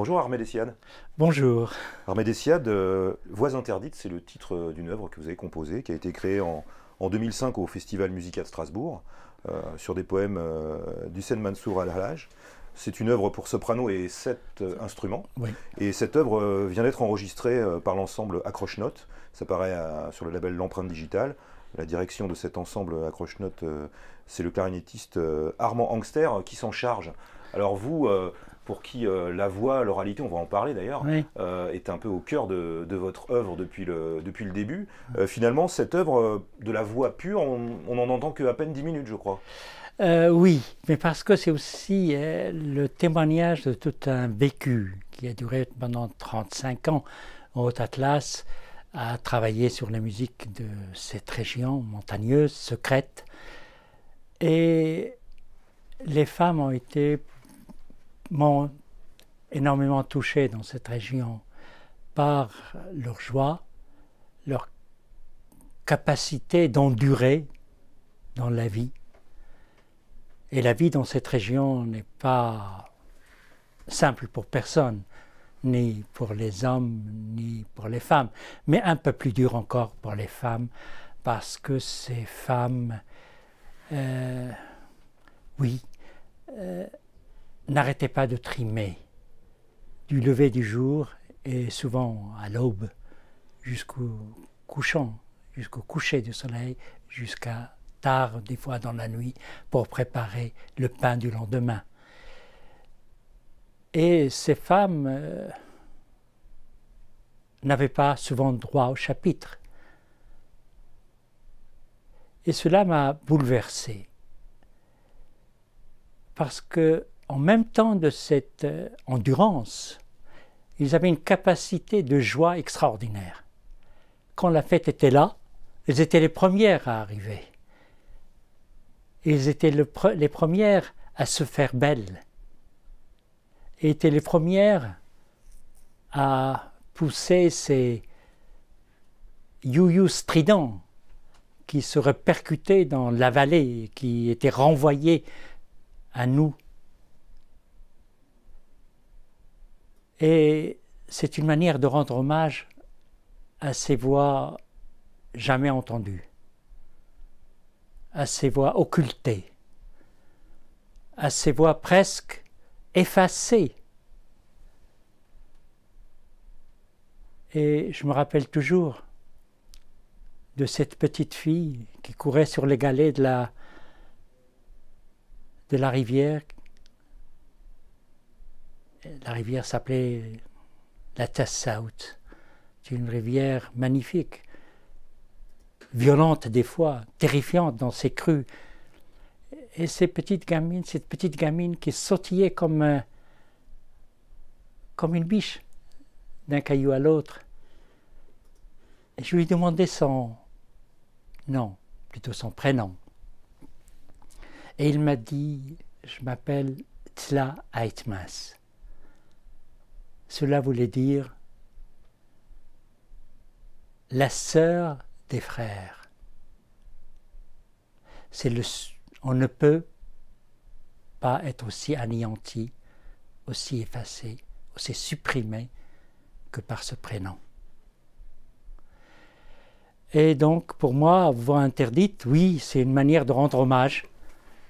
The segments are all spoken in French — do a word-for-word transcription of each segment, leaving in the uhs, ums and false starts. Bonjour Armand Essyad. Bonjour. Armand Essyad, euh, Voix interdites, c'est le titre d'une œuvre que vous avez composée, qui a été créée en, en deux mille cinq au Festival Musica de Strasbourg, euh, sur des poèmes euh, d'Hussein Mansour al-Hallaj. C'est une œuvre pour soprano et sept euh, instruments. Oui. Et cette œuvre euh, vient d'être enregistrée euh, par l'ensemble Accroche Note. Ça paraît à, sur le label L'empreinte digitale. La direction de cet ensemble Accroche Note, euh, c'est le clarinettiste euh, Armand Angster euh, qui s'en charge. Alors vous, euh, pour qui euh, la voix, l'oralité, on va en parler d'ailleurs, oui. euh, est un peu au cœur de, de votre œuvre depuis le, depuis le début. Euh, finalement, cette œuvre euh, de la voix pure, on n'en entend qu'à peine dix minutes, je crois. Euh, oui, mais parce que c'est aussi euh, le témoignage de tout un vécu qui a duré pendant trente-cinq ans. Haut Atlas a travaillé sur la musique de cette région montagneuse, secrète. Et les femmes ont été, m'ont énormément touchées dans cette région par leur joie, leur capacité d'endurer dans la vie. Et la vie dans cette région n'est pas simple pour personne, ni pour les hommes, ni pour les femmes, mais un peu plus dure encore pour les femmes, parce que ces femmes, euh, oui, euh, n'arrêtaient pas de trimer, du lever du jour et souvent à l'aube, jusqu'au couchant, jusqu'au coucher du soleil, jusqu'à tard, des fois dans la nuit, pour préparer le pain du lendemain. Et ces femmes euh, n'avaient pas souvent droit au chapitre. Et cela m'a bouleversé. Parce que, en même temps de cette euh, endurance, ils avaient une capacité de joie extraordinaire. Quand la fête était là, elles étaient les premières à arriver. Ils étaient le pre les premières à se faire belles, et étaient les premières à pousser ces you-you stridents qui se répercutaient dans la vallée, qui étaient renvoyés à nous. Et c'est une manière de rendre hommage à ces voix jamais entendues, à ces voix occultées, à ces voix presque effacées. Et je me rappelle toujours de cette petite fille qui courait sur les galets de la, de la rivière. La rivière s'appelait la Tassaout. C'est une rivière magnifique, violente des fois, terrifiante dans ses crues. Et ces petites gamines, cette petite gamine qui sautillait comme, euh, comme une biche d'un caillou à l'autre. Et je lui demandais son nom, plutôt son prénom. Et il m'a dit, je m'appelle Tla Aitmas. Cela voulait dire la sœur des frères. C'est le, on ne peut pas être aussi anéanti, aussi effacé, aussi supprimé que par ce prénom. Et donc pour moi, Voix interdite, oui, c'est une manière de rendre hommage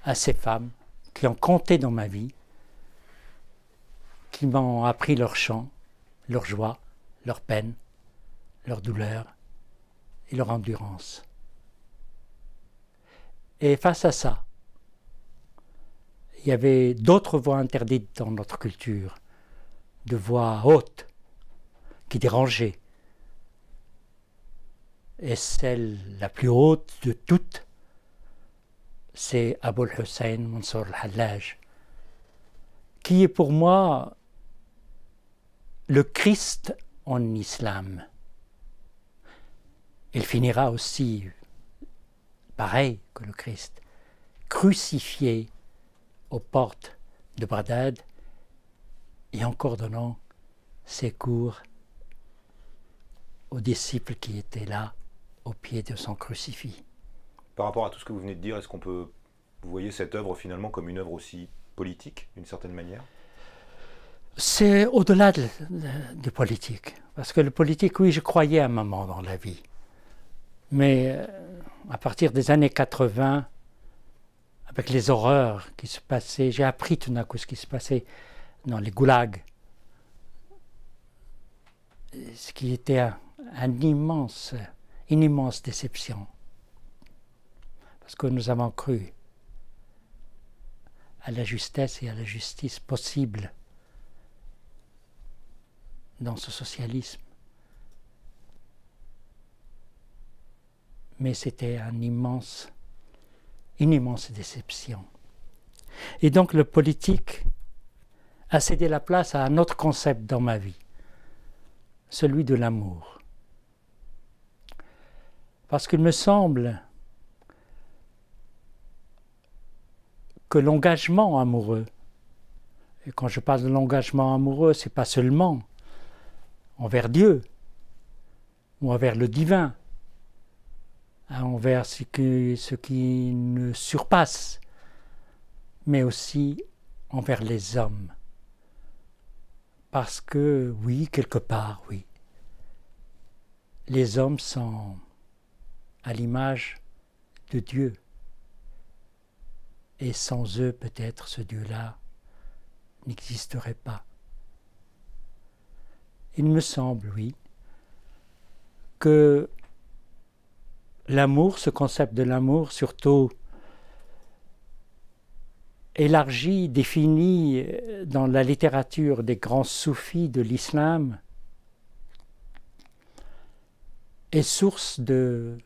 à ces femmes qui ont compté dans ma vie, qui m'ont appris leur chant, leur joie, leur peine, leur douleur et leur endurance. Et face à ça, il y avait d'autres voix interdites dans notre culture, de voix hautes qui dérangeaient. Et celle la plus haute de toutes, c'est Abou Hussein Mansour al-Hallaj, qui est pour moi le Christ en islam. Il finira aussi, pareil que le Christ, crucifié aux portes de Bagdad et encore donnant ses cours aux disciples qui étaient là, au pied de son crucifix. Par rapport à tout ce que vous venez de dire, est-ce qu'on peut, vous voyez cette œuvre finalement comme une œuvre aussi politique, d'une certaine manière? C'est au-delà de, de, de politique. Parce que le politique, oui, je croyais à un moment dans la vie. Mais euh, à partir des années quatre-vingt, avec les horreurs qui se passaient, j'ai appris tout d'un coup ce qui se passait dans les goulags. Ce qui était un, un immense, une immense déception. Parce que nous avons cru à la justesse et à la justice possible dans ce socialisme. Mais c'était un immense, une immense déception. Et donc le politique a cédé la place à un autre concept dans ma vie, celui de l'amour. Parce qu'il me semble que l'engagement amoureux, et quand je parle de l'engagement amoureux, c'est pas seulement envers Dieu, ou envers le divin, envers ce qui, ce qui nous surpasse, mais aussi envers les hommes. Parce que, oui, quelque part, oui, les hommes sont à l'image de Dieu. Et sans eux, peut-être, ce Dieu-là n'existerait pas. Il me semble, oui, que l'amour, ce concept de l'amour, surtout élargi, défini dans la littérature des grands soufis de l'islam, est source de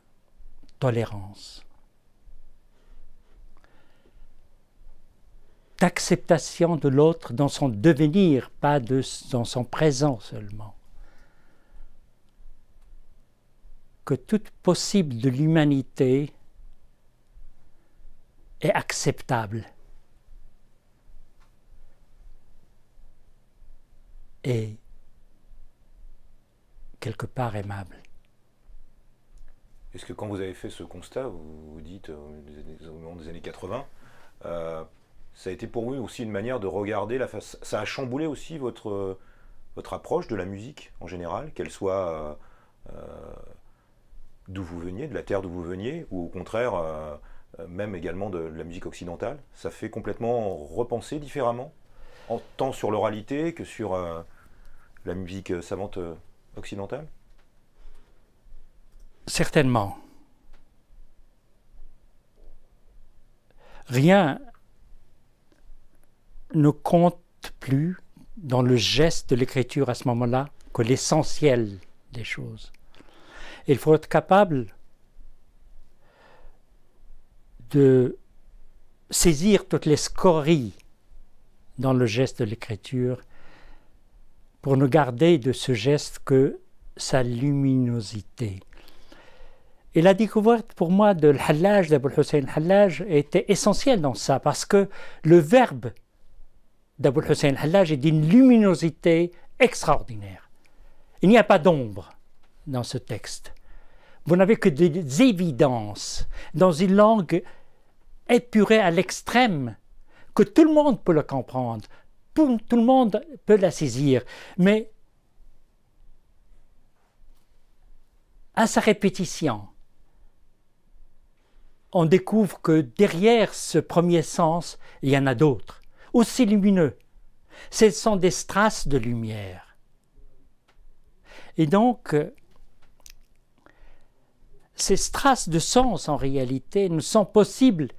tolérance, d'acceptation de l'autre dans son devenir, pas de, dans son présent seulement. Que toute possible de l'humanité est acceptable. Et quelque part aimable. Est-ce que quand vous avez fait ce constat, vous vous dites, au moment des années quatre-vingt, euh, ça a été pour vous aussi une manière de regarder la face. Ça a chamboulé aussi votre, votre approche de la musique en général, qu'elle soit euh, d'où vous veniez, de la terre d'où vous veniez, ou au contraire, euh, même également de, de la musique occidentale. Ça fait complètement repenser différemment, en, tant sur l'oralité que sur euh, la musique savante occidentale. Certainement. Rien ne compte plus dans le geste de l'écriture à ce moment-là que l'essentiel des choses. Il faut être capable de saisir toutes les scories dans le geste de l'écriture pour ne garder de ce geste que sa luminosité. Et la découverte pour moi de l'Hallaj, d'Abou Hussein al-Hallaj, était essentielle dans ça, parce que le verbe d'Abou Hussein al-Hallaj est d'une luminosité extraordinaire. Il n'y a pas d'ombre dans ce texte. Vous n'avez que des évidences dans une langue épurée à l'extrême, que tout le monde peut le comprendre, tout, tout le monde peut la saisir, mais à sa répétition, on découvre que derrière ce premier sens, il y en a d'autres, aussi lumineux. Ce sont des straces de lumière. Et donc, ces straces de sens, en réalité, ne sont possibles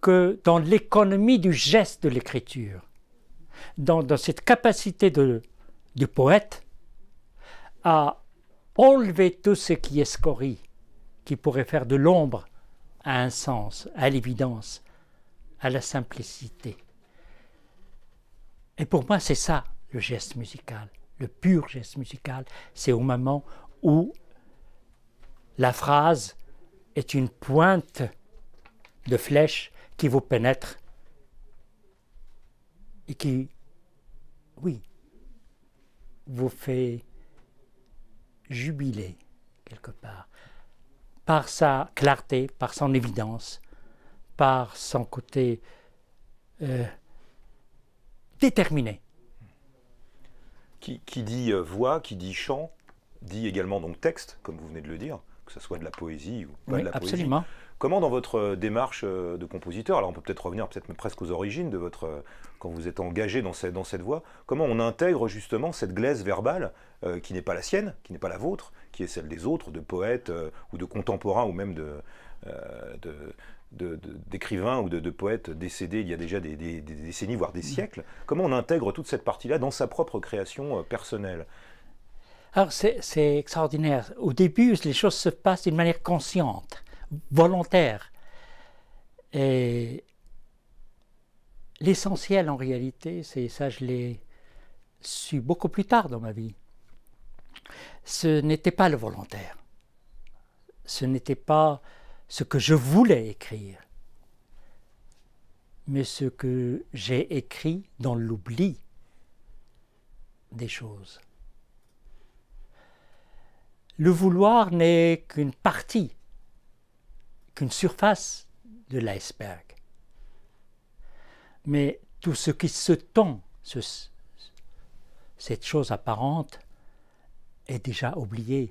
que dans l'économie du geste de l'écriture, dans, dans cette capacité de, du poète à enlever tout ce qui est scorie, qui pourrait faire de l'ombre à un sens, à l'évidence, à la simplicité. Et pour moi, c'est ça, le geste musical, le pur geste musical, c'est au moment où la phrase est une pointe de flèche qui vous pénètre et qui, oui, vous fait jubiler quelque part par sa clarté, par son évidence, par son côté euh, déterminé. qui, qui dit voix, qui dit chant, dit également donc texte, comme vous venez de le dire, que ce soit de la poésie ou pas oui, de la absolument. Poésie. Comment dans votre démarche de compositeur, alors on peut peut-être revenir peut-être presque aux origines de votre, quand vous êtes engagé dans cette, dans cette voie, comment on intègre justement cette glaise verbale euh, qui n'est pas la sienne, qui n'est pas la vôtre, qui est celle des autres, de poètes euh, ou de contemporains ou même de... Euh, de d'écrivains ou de, de poètes décédés il y a déjà des, des, des décennies, voire des siècles. Comment on intègre toute cette partie-là dans sa propre création personnelle? Alors c'est extraordinaire. Au début, les choses se passent d'une manière consciente, volontaire. Et l'essentiel en réalité, c'est ça je l'ai su beaucoup plus tard dans ma vie, ce n'était pas le volontaire. Ce n'était pas ce que je voulais écrire, mais ce que j'ai écrit dans l'oubli des choses. Le vouloir n'est qu'une partie, qu'une surface de l'iceberg. Mais tout ce qui se tend, ce, cette chose apparente, est déjà oublié.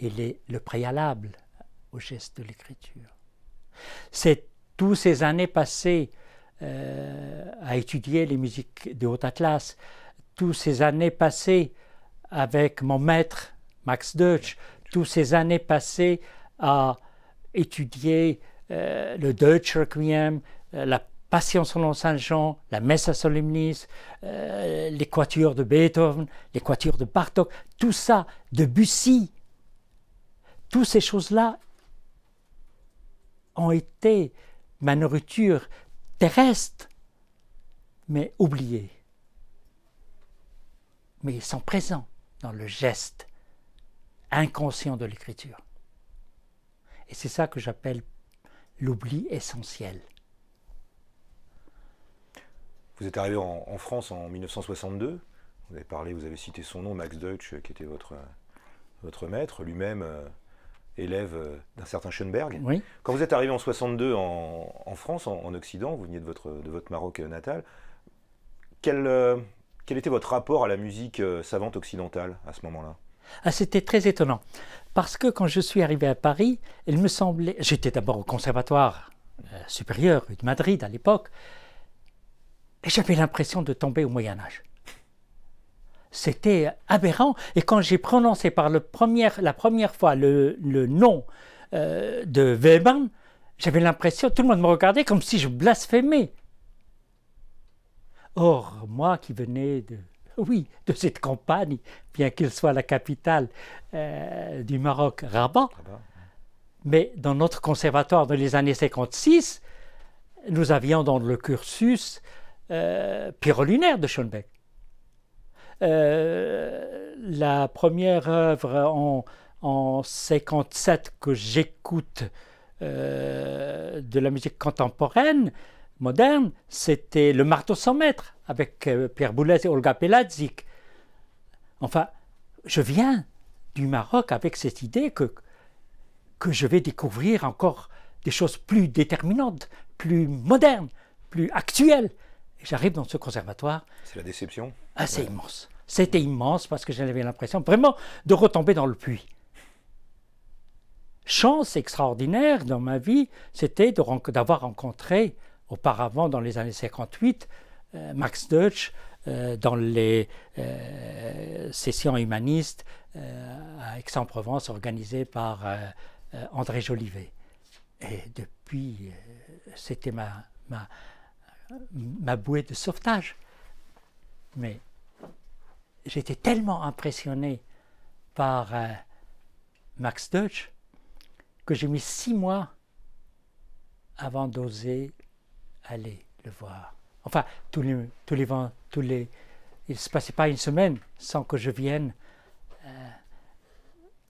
Il est le préalable au geste de l'écriture. C'est toutes ces années passées euh, à étudier les musiques de Haut Atlas, toutes ces années passées avec mon maître Max Deutsch, toutes ces années passées à étudier euh, le Deutsch Requiem, euh, la Passion selon Saint-Jean, la Messe à Solemnis, euh, les quatuors de Beethoven, les quatuors de Bartok, tout ça, de Bussy. Toutes ces choses-là ont été ma nourriture terrestre, mais oubliées. Mais ils sont présents dans le geste inconscient de l'écriture. Et c'est ça que j'appelle l'oubli essentiel. Vous êtes arrivé en, en France en mille neuf cent soixante-deux. Vous avez parlé, vous avez cité son nom, Max Deutsch, qui était votre, votre maître, lui-même... Euh... élève d'un certain Schoenberg. Oui. Quand vous êtes arrivé en soixante-deux en, en France, en, en Occident, vous veniez de votre, de votre Maroc natal, quel, quel était votre rapport à la musique savante occidentale à ce moment-là? Ah, c'était très étonnant, parce que quand je suis arrivé à Paris, il me semblait... J'étais d'abord au conservatoire euh, supérieur de Madrid à l'époque, et j'avais l'impression de tomber au Moyen-Âge. C'était aberrant. Et quand j'ai prononcé par le premier, la première fois le, le nom euh, de Webern, j'avais l'impression, tout le monde me regardait comme si je blasphémais. Or, moi qui venais de, oui, de cette campagne, bien qu'il soit la capitale euh, du Maroc, Rabat, mais dans notre conservatoire dans les années cinquante-six, nous avions dans le cursus euh, Pyrolunaire de Schoenberg. Euh, la première œuvre en, en cinquante-sept que j'écoute euh, de la musique contemporaine, moderne, c'était Le marteau sans maître, avec euh, Pierre Boulez et Olga Peladzik. Enfin, je viens du Maroc avec cette idée que, que je vais découvrir encore des choses plus déterminantes, plus modernes, plus actuelles. J'arrive dans ce conservatoire. C'est la déception. Ah, c'est ouais. Immense. C'était immense parce que j'avais l'impression vraiment de retomber dans le puits. Chance extraordinaire dans ma vie, c'était d'avoir rencontré auparavant dans les années cinquante-huit euh, Max Deutsch euh, dans les euh, sessions humanistes euh, à Aix-en-Provence organisées par euh, euh, André Jolivet. Et depuis, euh, c'était ma... ma ma bouée de sauvetage. Mais j'étais tellement impressionné par euh, Max Deutsch que j'ai mis six mois avant d'oser aller le voir. Enfin, tous les, tous les, tous les, il ne se passait pas une semaine sans que je vienne euh,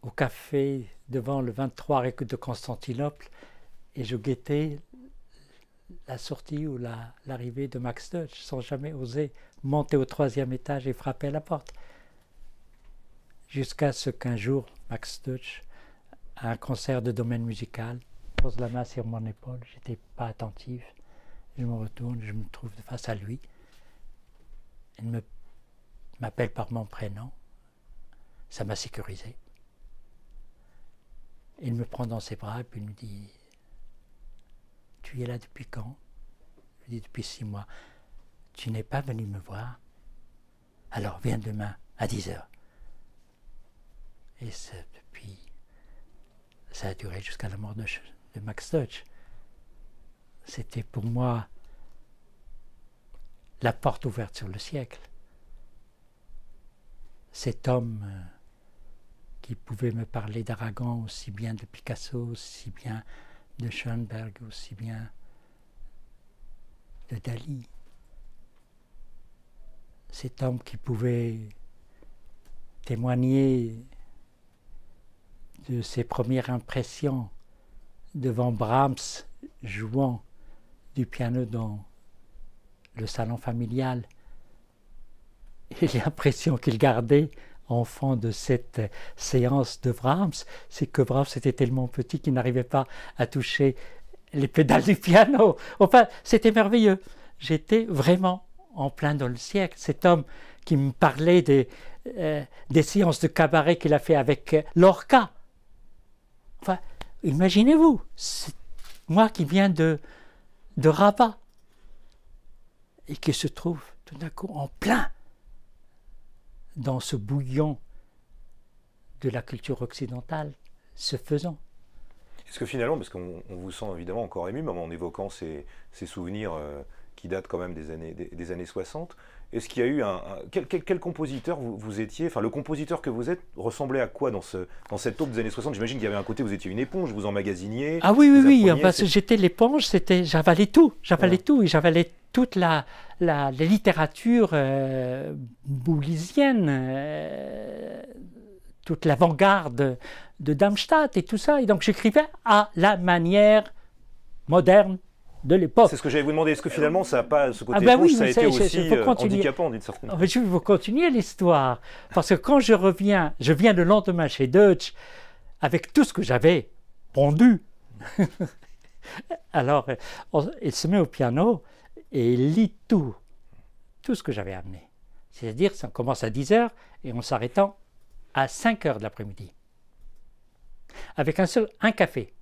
au café devant le vingt-trois rue de Constantinople et je guettais la sortie ou l'arrivée la, de Max Deutsch sans jamais oser monter au troisième étage et frapper à la porte. Jusqu'à ce qu'un jour, Max Deutsch, à un concert de domaine musical, pose la main sur mon épaule, j'étais pas attentif, je me retourne, je me trouve face à lui, elle m'appelle par mon prénom, ça m'a sécurisé. Il me prend dans ses bras et puis il me dit « Tu es là depuis quand ?» Je lui dis « Depuis six mois. »« Tu n'es pas venu me voir? Alors viens demain à dix heures. » Et ça, depuis, ça a duré jusqu'à la mort de, de Max Deutsch. C'était pour moi la porte ouverte sur le siècle. Cet homme qui pouvait me parler d'Aragon, aussi bien de Picasso, aussi bien de Schoenberg, aussi bien de Dali. Cet homme qui pouvait témoigner de ses premières impressions devant Brahms jouant du piano dans le salon familial et l'impression qu'il gardait enfant de cette séance de Brahms, c'est que Brahms était tellement petit qu'il n'arrivait pas à toucher les pédales du piano. Enfin, c'était merveilleux. J'étais vraiment en plein dans le siècle. Cet homme qui me parlait des, euh, des séances de cabaret qu'il a fait avec Lorca. Enfin, imaginez-vous, moi qui viens de, de Rabat et qui se trouve tout d'un coup en plein dans ce bouillon de la culture occidentale, se faisant. Est-ce que finalement, parce qu'on vous sent évidemment encore ému, même en évoquant ces, ces souvenirs euh, qui datent quand même des années, des, des années soixante, est-ce qu'il y a eu un... un quel, quel, quel compositeur vous, vous étiez, enfin le compositeur que vous êtes, ressemblait à quoi dans, ce, dans cette aube des années soixante? J'imagine qu'il y avait un côté, vous étiez une éponge, vous emmagasiniez. Ah oui, oui, oui, enfin, j'étais l'éponge, j'avalais tout, j'avalais ouais. tout, et j'avalais toute la, la, la littérature euh, boulésienne, euh, toute l'avant-garde de Darmstadt et tout ça. Et donc j'écrivais à la manière moderne de l'époque. C'est ce que j'allais vous demander. Est-ce que finalement, ça n'a pas ce côté ah bah éponge, oui, ça a été aussi euh, handicapant d'une certaine manière? Je vais vous continuer l'histoire. Parce que quand je reviens, je viens le lendemain chez Deutsch avec tout ce que j'avais pondu. Alors, on, il se met au piano et il lit tout, tout ce que j'avais amené. C'est-à-dire, ça commence à dix heures et on s'arrêtant à cinq heures de l'après-midi. Avec un seul, un café.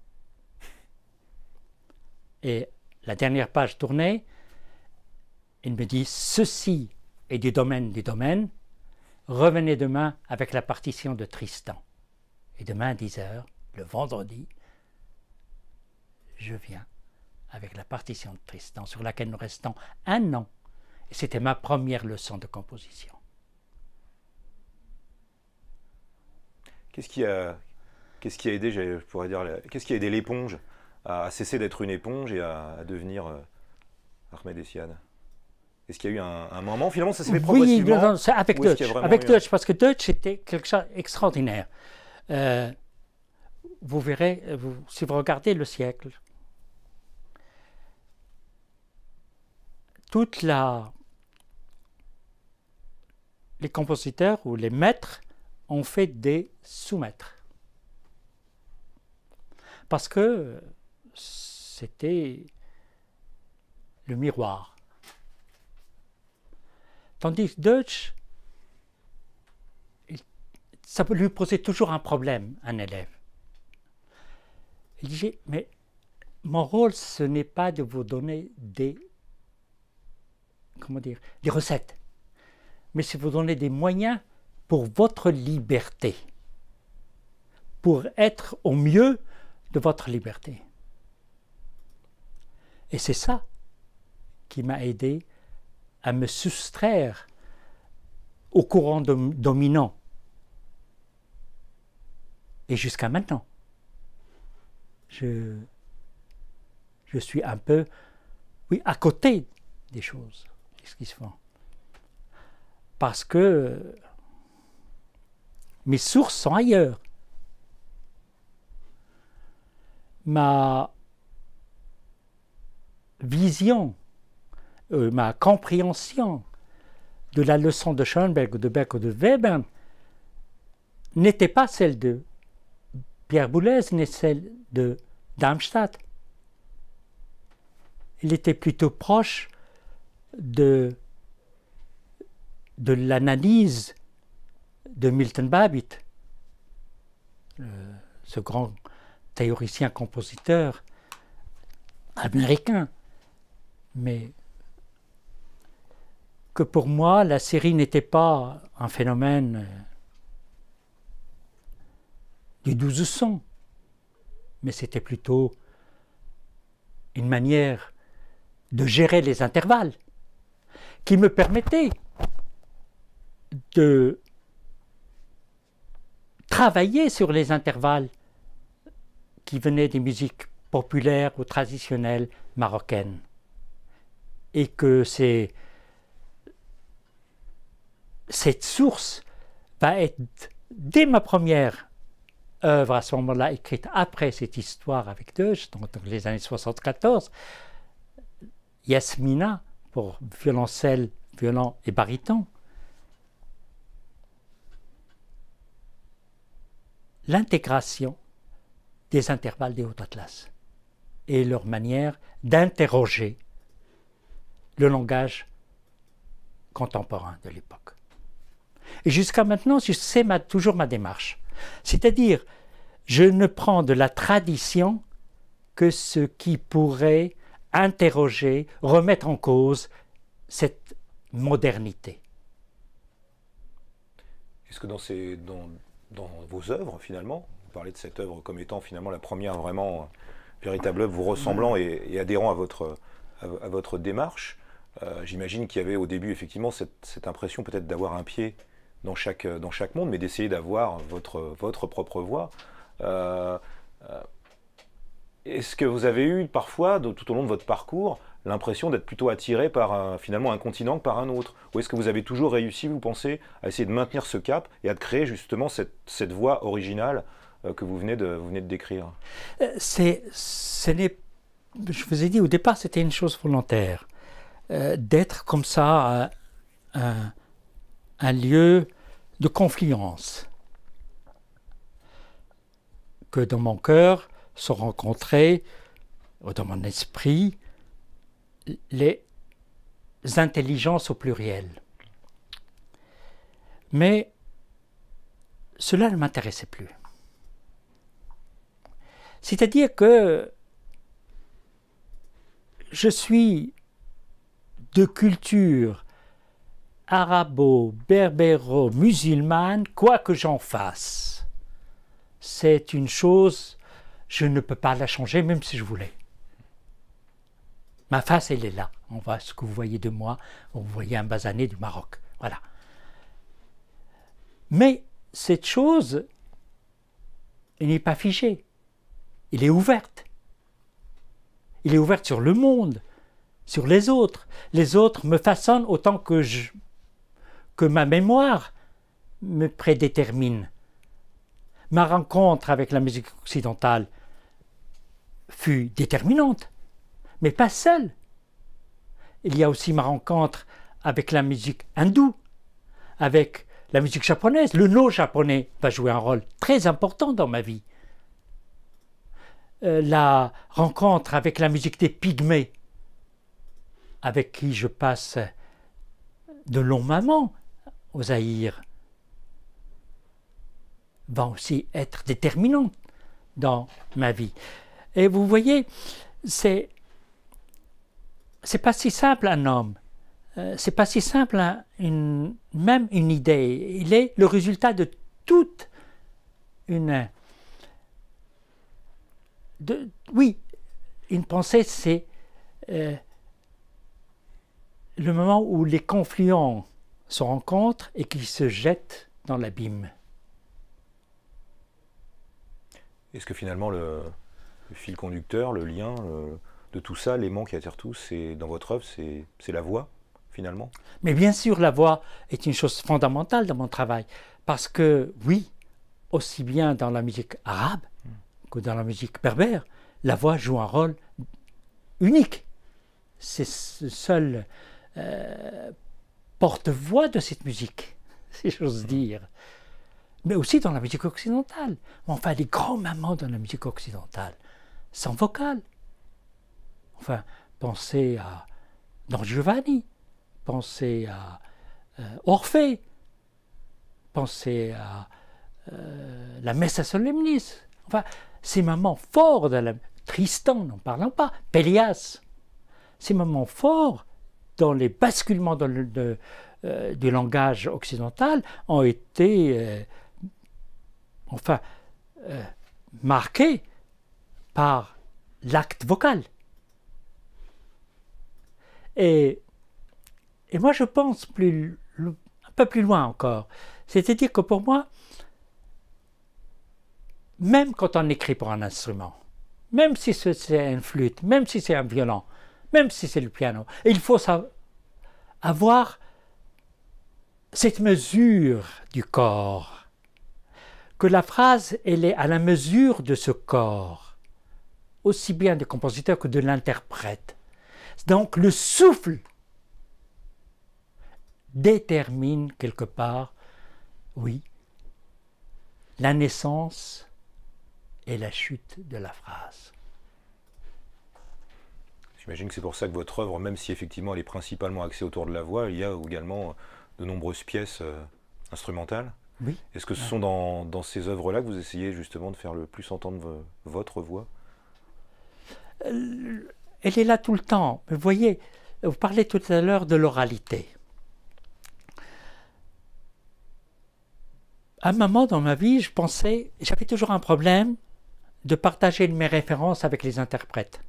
Et la dernière page tournée, il me dit, ceci est du domaine du domaine, revenez demain avec la partition de Tristan. Et demain à dix heures, le vendredi, je viens avec la partition de Tristan, sur laquelle nous restons un an. Et c'était ma première leçon de composition. Qu'est-ce qui a, qu'est-ce qui a aidé, je pourrais dire, qu'est-ce qui a aidé l'éponge à cesser d'être une éponge et à, à devenir euh, Ahmed Essyad? Est-ce qu'il y a eu un, un moment, finalement, ça s'est fait progressivement? Oui, non, non, avec Deutsch, avec Deutsch, un... parce que Deutsch était quelque chose d'extraordinaire. Euh, vous verrez, vous, si vous regardez le siècle, toute la... les compositeurs ou les maîtres ont fait des sous-maîtres. Parce que c'était le miroir. Tandis que Deutsch, il, ça lui posait toujours un problème, un élève. Il disait, mais mon rôle, ce n'est pas de vous donner des... comment dire, des recettes, mais c'est vous donner des moyens pour votre liberté, pour être au mieux de votre liberté. Et c'est ça qui m'a aidé à me soustraire au courant dom dominant. Et jusqu'à maintenant, je, je suis un peu, oui, à côté des choses. Ce qui se font. Parce que mes sources sont ailleurs. Ma vision, euh, ma compréhension de la leçon de Schoenberg ou de Beck ou de Webern n'était pas celle de Pierre Boulez, ni celle de Darmstadt. Il était plutôt proche de de l'analyse de Milton Babbitt, euh, ce grand théoricien-compositeur américain, mais que pour moi, la série n'était pas un phénomène du douze cents, mais c'était plutôt une manière de gérer les intervalles qui me permettait de travailler sur les intervalles qui venaient des musiques populaires ou traditionnelles marocaines. Et que c'est, cette source va être, dès ma première œuvre à ce moment-là, écrite après cette histoire avec Deutsch, donc dans les années soixante-quatorze, Yasmina, pour violoncelle, violon et baryton, l'intégration des intervalles des Haut Atlas et leur manière d'interroger le langage contemporain de l'époque. Et jusqu'à maintenant, c'est ma, toujours ma démarche. C'est-à-dire, je ne prends de la tradition que ce qui pourrait interroger, remettre en cause cette modernité. Est-ce que dans, ces, dans, dans vos œuvres, finalement, vous parlez de cette œuvre comme étant finalement la première vraiment véritable œuvre vous ressemblant et, et adhérant à votre, à, à votre démarche, euh, j'imagine qu'il y avait au début effectivement cette, cette impression peut-être d'avoir un pied dans chaque, dans chaque monde, mais d'essayer d'avoir votre, votre propre voix. Euh, euh, Est-ce que vous avez eu parfois, tout au long de votre parcours, l'impression d'être plutôt attiré par un, finalement un continent que par un autre? Ou est-ce que vous avez toujours réussi, vous pensez, à essayer de maintenir ce cap et à créer justement cette, cette voix originale euh, que vous venez de, vous venez de décrire? C'est, ce n'est, je vous ai dit au départ, c'était une chose volontaire. Euh, d'être comme ça euh, un, un lieu de confluence. Que dans mon cœur se rencontrer, dans mon esprit, les intelligences au pluriel. Mais cela ne m'intéressait plus. C'est-à-dire que je suis de culture arabo-berbéro-musulmane, quoi que j'en fasse. C'est une chose... Je ne peux pas la changer, même si je voulais. Ma face, elle est là. On voit ce que vous voyez de moi. Vous voyez un basané du Maroc. Voilà. Mais cette chose, elle n'est pas figée. Elle est ouverte. Elle est ouverte sur le monde, sur les autres. Les autres me façonnent autant que, je, que ma mémoire me prédétermine. Ma rencontre avec la musique occidentale fut déterminante, mais pas seule. Il y a aussi ma rencontre avec la musique hindoue, avec la musique japonaise. Le no japonais va jouer un rôle très important dans ma vie. Euh, la rencontre avec la musique des pygmées, avec qui je passe de longs moments au Zaïre, va aussi être déterminante dans ma vie. Et vous voyez, c'est c'est pas si simple un homme, euh, c'est pas si simple un, une, même une idée. Il est le résultat de toute une... De, oui, une pensée, c'est euh, le moment où les confluents se rencontrent et qui se jettent dans l'abîme. Est-ce que finalement le, le fil conducteur, le lien le, de tout ça, l'aimant qui attire tout, c'est dans votre œuvre, c'est la voix finalement? Mais bien sûr, la voix est une chose fondamentale dans mon travail, parce que oui, aussi bien dans la musique arabe que dans la musique berbère, la voix joue un rôle unique. C'est le seul euh, porte-voix de cette musique, si j'ose dire. Mais aussi dans la musique occidentale. Enfin, les grands-mamans dans la musique occidentale, sans vocale. Enfin, pensez à Don Giovanni, pensez à euh, Orphée, pensez à euh, la Messe à Solemnis, enfin, ces moments forts de la... Tristan, n'en parlons pas, Pélias, ces moments forts dans les basculements de, de, euh, du langage occidental ont été, euh, enfin, euh, marqués par l'acte vocal. Et, et moi, je pense plus, un peu plus loin encore. C'est-à-dire que pour moi, même quand on écrit pour un instrument, même si c'est une flûte, même si c'est un violon, même si c'est le piano, il faut avoir cette mesure du corps, que la phrase, elle est à la mesure de ce corps, aussi bien du compositeur que de l'interprète. Donc le souffle détermine quelque part, oui, la naissance et la chute de la phrase. J'imagine que c'est pour ça que votre œuvre, même si effectivement elle est principalement axée autour de la voix, il y a également de nombreuses pièces euh, instrumentales. Oui. Est-ce que ce sont dans, dans ces œuvres-là que vous essayez justement de faire le plus entendre votre voix? Elle est là tout le temps. Vous voyez, vous parlez tout à l'heure de l'oralité. À un moment dans ma vie, je pensais, j'avais toujours un problème de partager mes références avec les interprètes.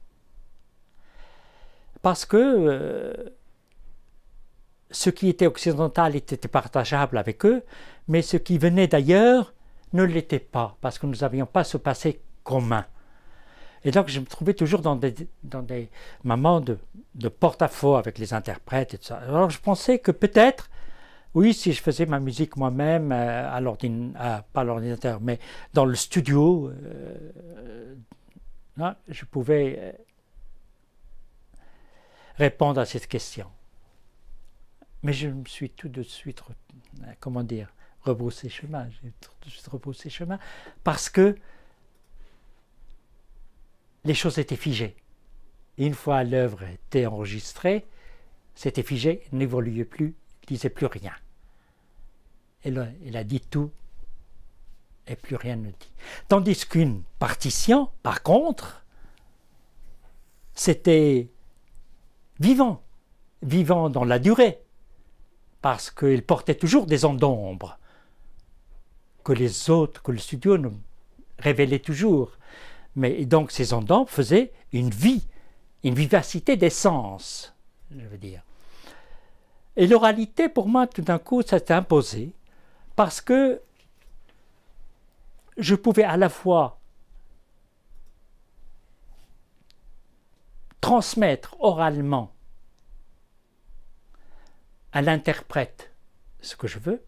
Parce que euh, ce qui était occidental était partageable avec eux, mais ce qui venait d'ailleurs ne l'était pas, parce que nous n'avions pas ce passé commun. Et donc je me trouvais toujours dans des, dans des moments de, de porte-à-faux avec les interprètes et tout ça. Alors je pensais que peut-être, oui, si je faisais ma musique moi-même, euh, à l'ordinateur, pas à l'ordinateur, mais dans le studio, euh, euh, je pouvais euh, répondre à cette question. Mais je me suis tout de suite, comment dire, rebroussé chemin. J'ai tout de suite rebroussé chemin parce que les choses étaient figées. Une fois l'œuvre était enregistrée, c'était figé, n'évoluait plus, ne disait plus rien. Elle, elle a dit tout et plus rien ne dit. Tandis qu'une partition, par contre, c'était vivant, vivant dans la durée, parce qu'il portait toujours des ondes d'ombre que les autres, que le studio nous révélait toujours. Mais donc ces ondes d'ombre faisaient une vie, une vivacité d'essence, je veux dire. Et l'oralité, pour moi, tout d'un coup, ça s'est imposé, parce que je pouvais à la fois transmettre oralement à l'interprète ce que je veux,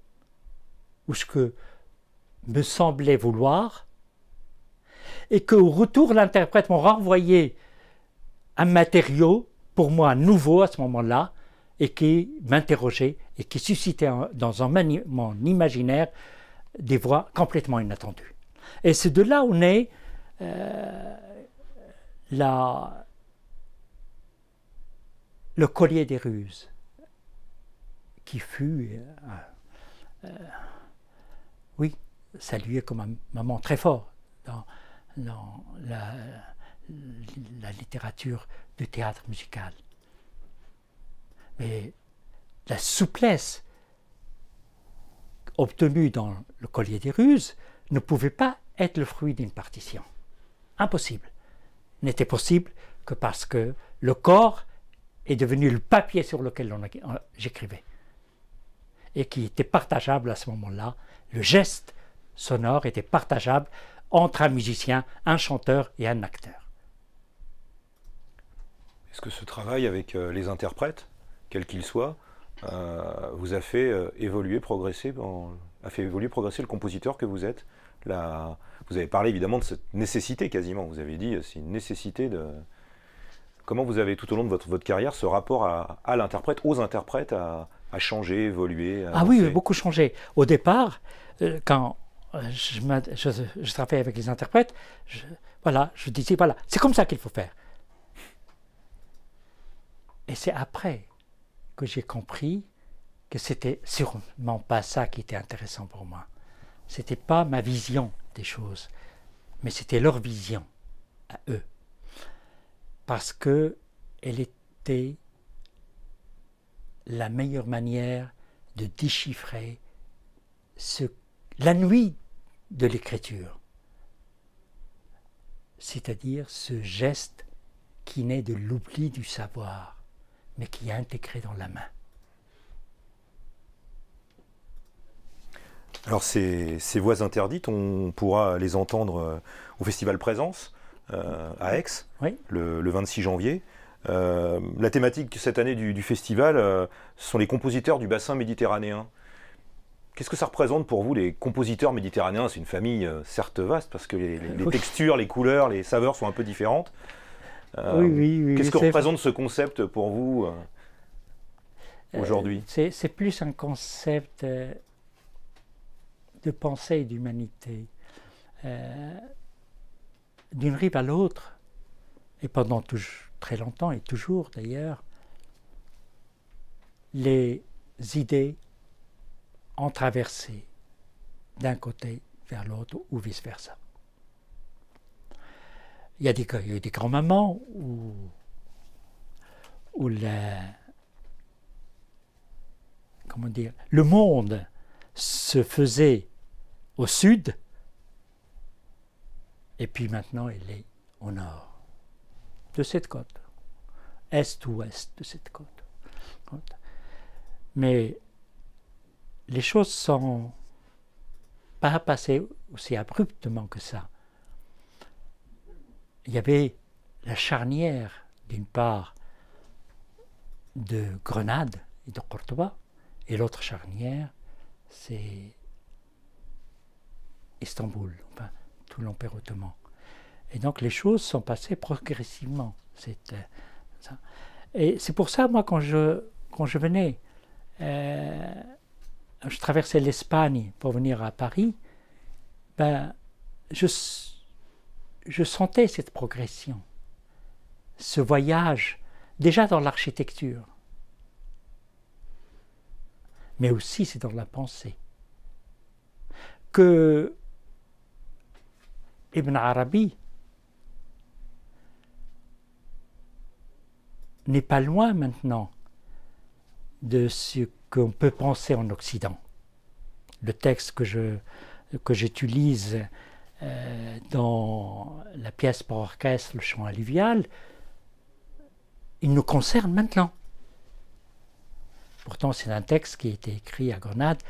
ou ce que me semblait vouloir, et qu'au retour, l'interprète m'a renvoyé un matériau, pour moi nouveau à ce moment-là, et qui m'interrogeait, et qui suscitait dans un mon imaginaire des voix complètement inattendues. Et c'est de là où naît euh, la... le collier des ruses, qui fut, euh, euh, oui, salué comme un moment très fort dans, dans la, la littérature du théâtre musical. Mais la souplesse obtenue dans le collier des ruses ne pouvait pas être le fruit d'une partition. Impossible. N'était possible que parce que le corps est devenu le papier sur lequel j'écrivais et qui était partageable à ce moment-là. Le geste sonore était partageable entre un musicien, un chanteur et un acteur. Est-ce que ce travail avec les interprètes, quel qu'il soit, euh, vous a fait euh, évoluer, progresser, en, a fait évoluer, progresser le compositeur que vous êtes? La, vous avez parlé évidemment de cette nécessité quasiment, vous avez dit, c'est une nécessité de... Comment vous avez tout au long de votre, votre carrière ce rapport à, à l'interprète, aux interprètes, à, à changer, évoluer à... Ah oui, beaucoup changé. Au départ, euh, quand je, je, je travaillais avec les interprètes, je, voilà, je disais, voilà, c'est comme ça qu'il faut faire. Et c'est après que j'ai compris que c'était sûrement pas ça qui était intéressant pour moi. C'était pas ma vision des choses, mais c'était leur vision à eux, parce que elle était la meilleure manière de déchiffrer ce, la nuit de l'écriture, c'est-à-dire ce geste qui naît de l'oubli du savoir, mais qui est intégré dans la main. Alors ces, ces voix interdites, on pourra les entendre au Festival Présence, euh, à Aix, oui. le, le vingt-six janvier. Euh, la thématique cette année du, du festival, euh, sont les compositeurs du bassin méditerranéen. Qu'est-ce que ça représente pour vous, les compositeurs méditerranéens? C'est une famille euh, certes vaste, parce que les, les, les oui. textures, les couleurs, les saveurs sont un peu différentes. Euh, oui, oui, oui, Qu'est-ce que représente ce concept pour vous euh, aujourd'hui? euh, C'est plus un concept... Euh... de pensée et d'humanité. Euh, D'une rive à l'autre, et pendant tout, très longtemps, et toujours d'ailleurs, les idées ont traversé d'un côté vers l'autre ou vice-versa. Il y a des, il y a eu des grands moments où, où la, comment dire, le monde se faisait au sud, et puis maintenant elle est au nord de cette côte, est ou ouest de cette côte. Mais les choses sont pas passées aussi abruptement que ça. Il y avait la charnière d'une part de Grenade et de Cordoba, et l'autre charnière c'est Istanbul, enfin, tout l'Empire ottoman. Et donc les choses sont passées progressivement. C'est, euh, ça. Et c'est pour ça, moi, quand je, quand je venais, euh, je traversais l'Espagne pour venir à Paris, ben, je, je sentais cette progression, ce voyage, déjà dans l'architecture. Mais aussi c'est dans la pensée, que Ibn Arabi n'est pas loin maintenant de ce qu'on peut penser en Occident. Le texte que je, que j'utilise euh, dans la pièce pour orchestre, le chant alluvial, il nous concerne maintenant. Pourtant, c'est un texte qui a été écrit à Grenade,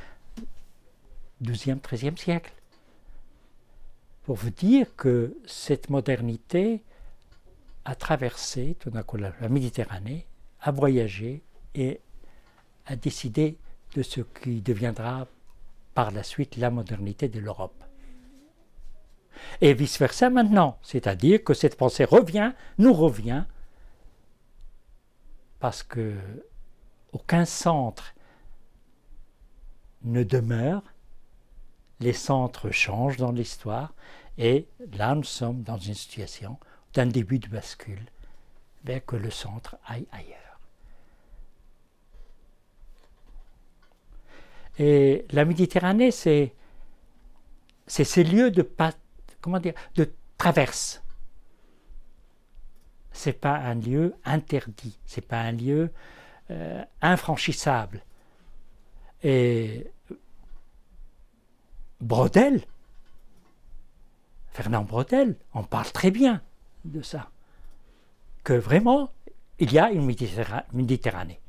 douzième, treizième siècle. Pour vous dire que cette modernité a traversé tout d'un coup la Méditerranée, a voyagé et a décidé de ce qui deviendra par la suite la modernité de l'Europe. Et vice-versa maintenant, c'est-à-dire que cette pensée revient, nous revient, parce que aucun centre ne demeure, les centres changent dans l'histoire, et là nous sommes dans une situation d'un début de bascule, vers que le centre aille ailleurs. Et la Méditerranée, c'est ces lieux de, comment dire, de traverse. Ce n'est pas un lieu interdit, ce n'est pas un lieu Euh, infranchissable. Et Brodel, Fernand Brodel, on parle très bien de ça, que vraiment il y a une Méditerra- Méditerranée.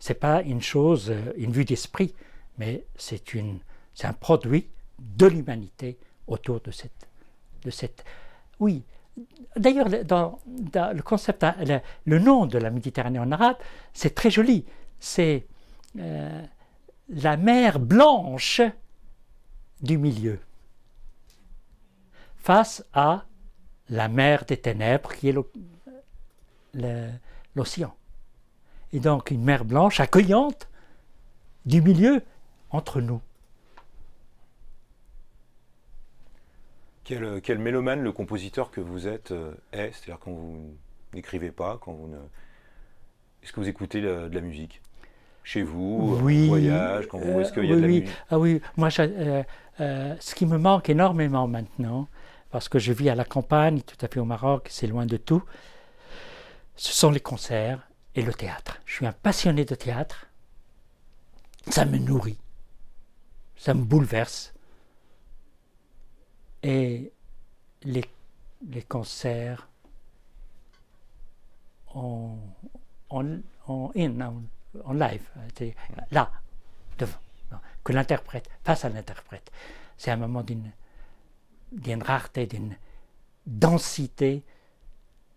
C'est pas une chose, une vue d'esprit, mais c'est une, c'est un produit de l'humanité autour de cette, de cette, oui. D'ailleurs, dans, dans le concept, le, le nom de la Méditerranée en arabe, c'est très joli. C'est euh, la mer blanche du milieu, face à la mer des ténèbres qui est l'océan. Et donc une mer blanche accueillante du milieu entre nous. Quel, quel mélomane le compositeur que vous êtes euh, est, c'est-à-dire quand vous n'écrivez pas, quand vous ne... Est-ce que vous écoutez la, de la musique? chez vous, oui, en voyage, quand vous, est-ce qu'il y a oui, de la oui. musique? Ah oui, moi, je, euh, euh, ce qui me manque énormément maintenant, parce que je vis à la campagne, tout à fait au Maroc, c'est loin de tout, ce sont les concerts et le théâtre. Je suis un passionné de théâtre, ça me nourrit, ça me bouleverse. Et les, les concerts, en, en, en, en, en live, là, devant, que l'interprète, face à l'interprète, c'est un moment d'une d'une rareté, d'une densité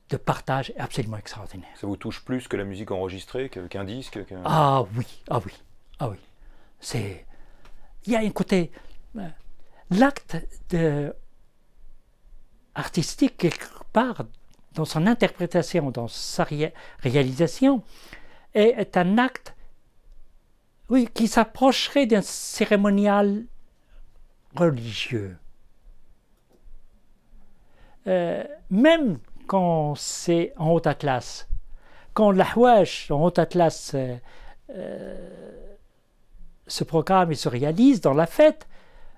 de partage absolument extraordinaire. Ça vous touche plus que la musique enregistrée, qu'un disque qu'un... Ah oui, ah oui, ah oui. C'est... Il y a un côté... L'acte de... artistique, quelque part, dans son interprétation, dans sa ré... réalisation, est, est un acte oui, qui s'approcherait d'un cérémonial religieux. Euh, même quand c'est en Haut Atlas, quand l'ahwach en Haut Atlas euh, euh, se programme et se réalise dans la fête,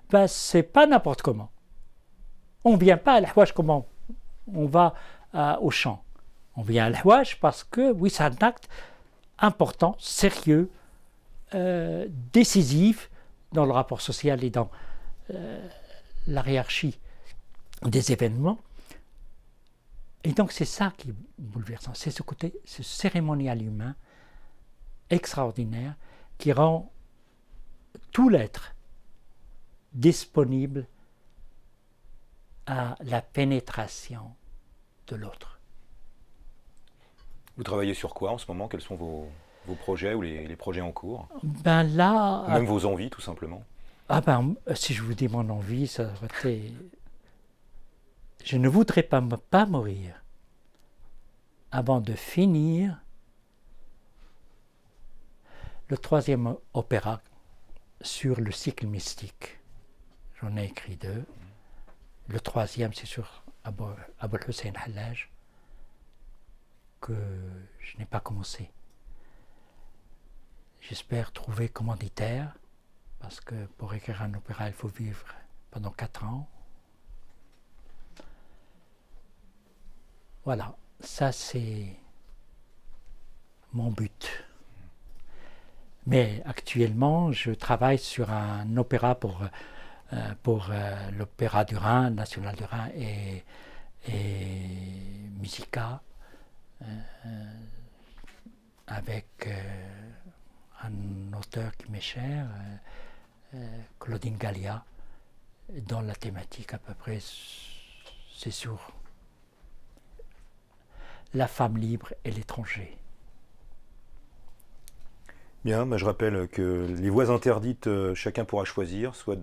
ben, c'est pas n'importe comment. On vient pas à l'ahwach comme on, on va euh, au champ. On vient à l'ahwach parce que oui, c'est un acte important, sérieux, euh, décisif dans le rapport social et dans euh, la hiérarchie des événements. Et donc c'est ça qui est bouleversant, c'est ce côté, ce cérémonial humain extraordinaire qui rend tout l'être disponible à la pénétration de l'autre. Vous travaillez sur quoi en ce moment? Quels sont vos, vos projets ou les, les projets en cours? Ben là... Ou même vos envies tout simplement. Ah ben, si je vous dis mon envie, ça aurait été... Je ne voudrais pas, pas mourir avant de finir le troisième opéra sur le cycle mystique. J'en ai écrit deux. Le troisième, c'est sur Abou Hussein al-Hallaj, que je n'ai pas commencé. J'espère trouver commanditaire, parce que pour écrire un opéra, il faut vivre pendant quatre ans. Voilà, ça c'est mon but. Mais actuellement, je travaille sur un opéra pour, euh, pour euh, l'Opéra du Rhin, National du Rhin et, et Musica, euh, avec euh, un auteur qui m'est cher, euh, Claudine Gallia, dont la thématique à peu près, c'est sur... la femme libre et l'étranger. Bien, bah je rappelle que les voix interdites, chacun pourra choisir, soit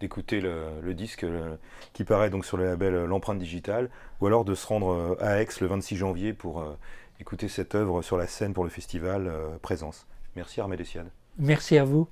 d'écouter le, le disque le, qui paraît donc sur le label L'empreinte digitale, ou alors de se rendre à Aix le vingt-six janvier pour euh, écouter cette œuvre sur la scène pour le festival euh, Présence. Merci Armand Essyad. Merci à vous.